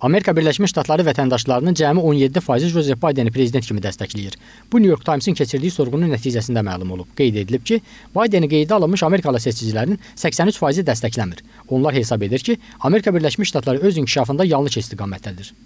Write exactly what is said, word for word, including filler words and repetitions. Amerika Birləşmiş Ştatları vətəndaşlarının cəmi on yeddi faizi Joseph Biden-i prezident kimi dəstəkləyir. Bu, New York Times-in keçirdiyi sorğunun nəticəsində məlum olub. Qeyd edilib ki, Biden-i qeydə alınmış Amerikalı seçicilərin səksən üç faizi dəstəkləmir. Onlar hesab edir ki, Amerika Birləşmiş Ştatları öz inkişafında yanlış istiqamətdədir.